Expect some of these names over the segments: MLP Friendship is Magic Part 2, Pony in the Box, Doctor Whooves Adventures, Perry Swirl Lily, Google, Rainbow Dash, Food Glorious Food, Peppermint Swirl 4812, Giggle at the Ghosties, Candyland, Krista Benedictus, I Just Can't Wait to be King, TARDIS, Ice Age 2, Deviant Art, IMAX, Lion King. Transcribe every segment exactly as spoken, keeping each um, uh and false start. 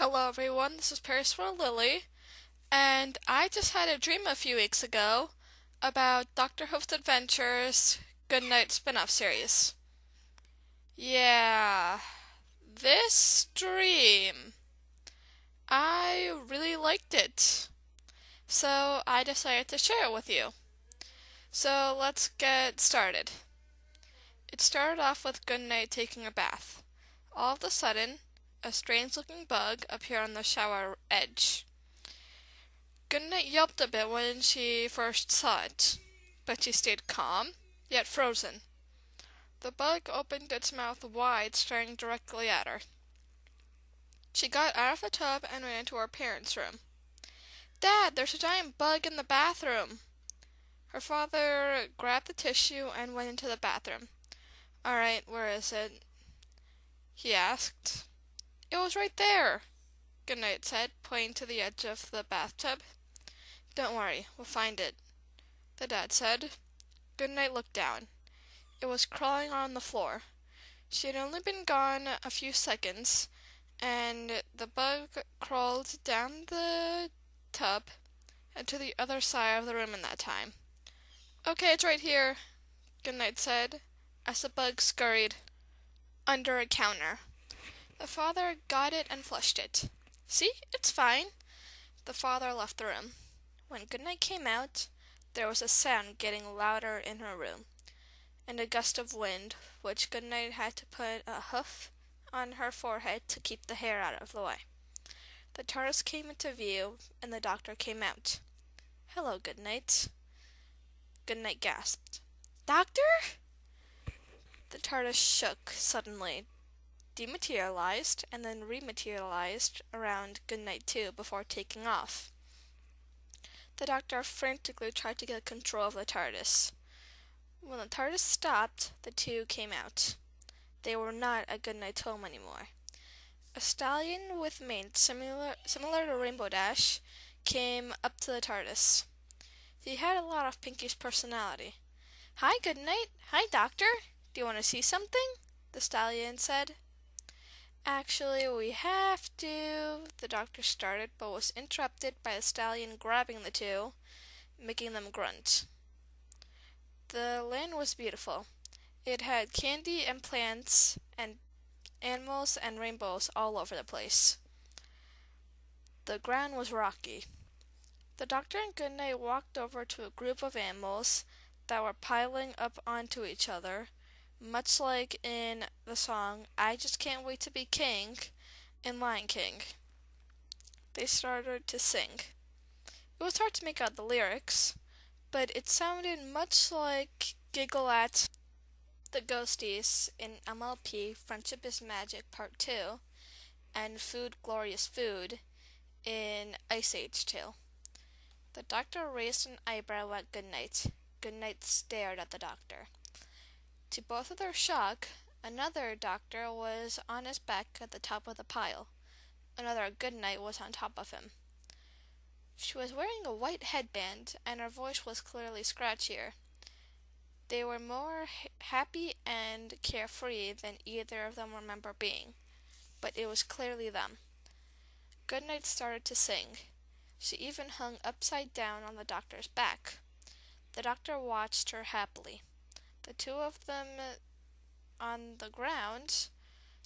Hello everyone, this is Perry Swirl Lily, and I just had a dream a few weeks ago about Doctor Whooves Adventures Goodnight spin-off series. Yeah, this dream, I really liked it, so I decided to share it with you. So let's get started. It started off with Goodnight taking a bath. All of a sudden, a strange-looking bug appeared on the shower edge. Goodnight yelped a bit when she first saw it, but she stayed calm, yet frozen. The bug opened its mouth wide, staring directly at her. She got out of the tub and ran into her parents' room. "Dad, there's a giant bug in the bathroom!" Her father grabbed the tissue and went into the bathroom. "All right, where is it?" he asked. "It was right there," Goodnight said, pointing to the edge of the bathtub. "Don't worry, we'll find it," the dad said. Goodnight looked down. It was crawling on the floor. She had only been gone a few seconds, and the bug crawled down the tub and to the other side of the room in that time. "Okay, it's right here," Goodnight said, as the bug scurried under a counter. The father got it and flushed it. "See, it's fine." The father left the room. When Goodnight came out, there was a sound getting louder in her room, and a gust of wind, which Goodnight had to put a hoof on her forehead to keep the hair out of the way. The TARDIS came into view, and the doctor came out. "Hello, Goodnight." Goodnight gasped. "Doctor?" The TARDIS shook suddenly, dematerialized and then rematerialized around Goodnight too before taking off. The doctor frantically tried to get control of the TARDIS. When the TARDIS stopped, the two came out. They were not at Goodnight's home anymore. A stallion with mane similar, similar to Rainbow Dash came up to the TARDIS. He had a lot of Pinky's personality. "Hi, Goodnight. Hi, Doctor. Do you want to see something?" the stallion said. "Actually, we have to," the doctor started, but was interrupted by the stallion grabbing the two, making them grunt. The land was beautiful. It had candy and plants and animals and rainbows all over the place. The ground was rocky. The doctor and Goodnight walked over to a group of animals that were piling up onto each other, much like in the song "I Just Can't Wait to be King" in Lion King. They started to sing. It was hard to make out the lyrics, but it sounded much like Giggle at the Ghosties in M L P Friendship is Magic Part two and Food Glorious Food in Ice Age two. The doctor raised an eyebrow at Goodnight. Goodnight stared at the doctor. To both of their shock, another doctor was on his back at the top of the pile. Another Goodnight was on top of him. She was wearing a white headband, and her voice was clearly scratchier. They were more happy and carefree than either of them remember being, but it was clearly them. Goodnight started to sing. She even hung upside down on the doctor's back. The doctor watched her happily. The two of them on the ground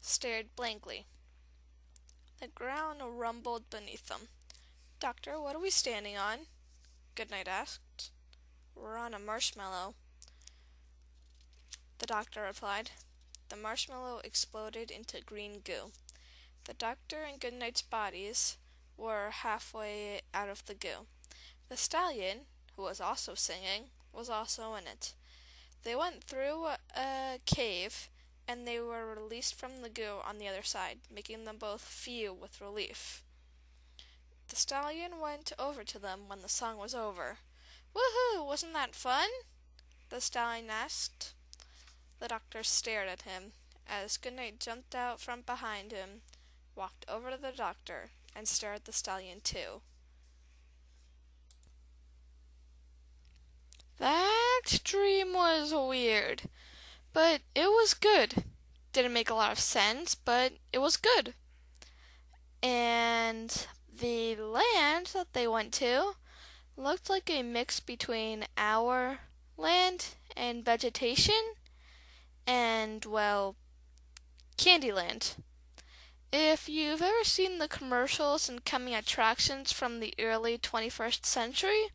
stared blankly. The ground rumbled beneath them. "Doctor, what are we standing on?" Goodnight asked. "We're on a marshmallow," the doctor replied. The marshmallow exploded into green goo. The doctor and Goodnight's bodies were halfway out of the goo. The stallion, who was also singing, was also in it. They went through a cave, and they were released from the goo on the other side, making them both feel with relief. The stallion went over to them when the song was over. "Woohoo! Wasn't that fun?" the stallion asked. The doctor stared at him as Goodnight jumped out from behind him, walked over to the doctor, and stared at the stallion too. That dream was weird, but it was good. Didn't make a lot of sense, but it was good. And the land that they went to looked like a mix between our land and vegetation and, well, Candyland. If you've ever seen the commercials and coming attractions from the early twenty-first century,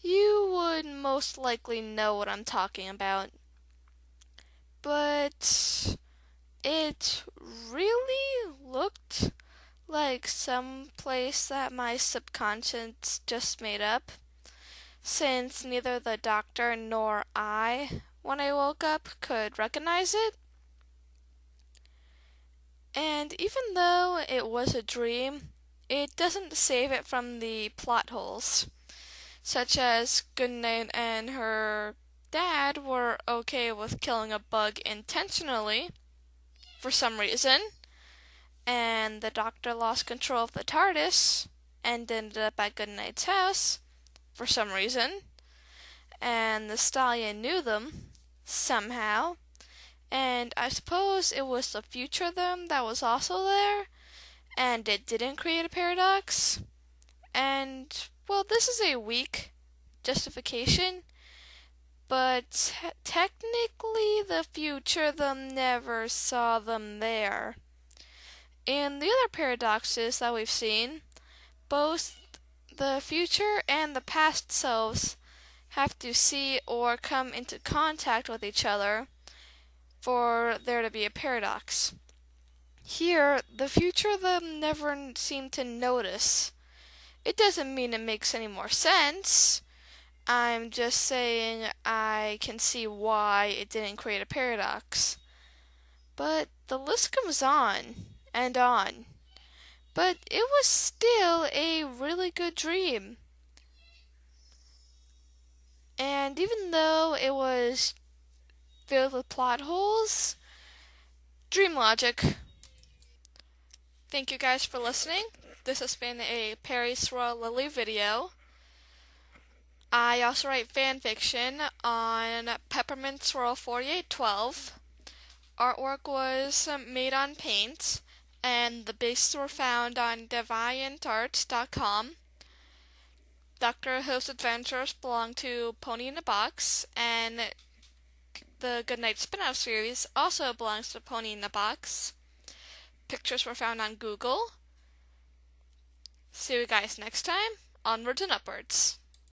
you would most likely know what I'm talking about. But it really looked like some place that my subconscious just made up, since neither the doctor nor I, when I woke up, could recognize it. And even though it was a dream, it doesn't save it from the plot holes, such as Goodnight and her dad were okay with killing a bug intentionally, for some reason, and the doctor lost control of the TARDIS and ended up at Goodnight's house, for some reason, and the stallion knew them, somehow, and I suppose it was the future them that was also there, and it didn't create a paradox, and, well, this is a weak justification, but technically the future them never saw them there. In the other paradoxes that we've seen, both the future and the past selves have to see or come into contact with each other for there to be a paradox. Here, the future them never seem to notice. It doesn't mean it makes any more sense. I'm just saying I can see why it didn't create a paradox. But the list comes on and on. But it was still a really good dream. And even though it was filled with plot holes, dream logic. Thank you guys for listening. This has been a Perry Swirl Lily video. I also write fanfiction on Peppermint Swirl forty-eight twelve. Artwork was made on paint, and the bases were found on Deviant Art dot com. Doctor Whooves Adventures belong to Pony in the Box, and the Goodnight spin-off series also belongs to Pony in the Box. Pictures were found on Google. See you guys next time. Onwards and upwards.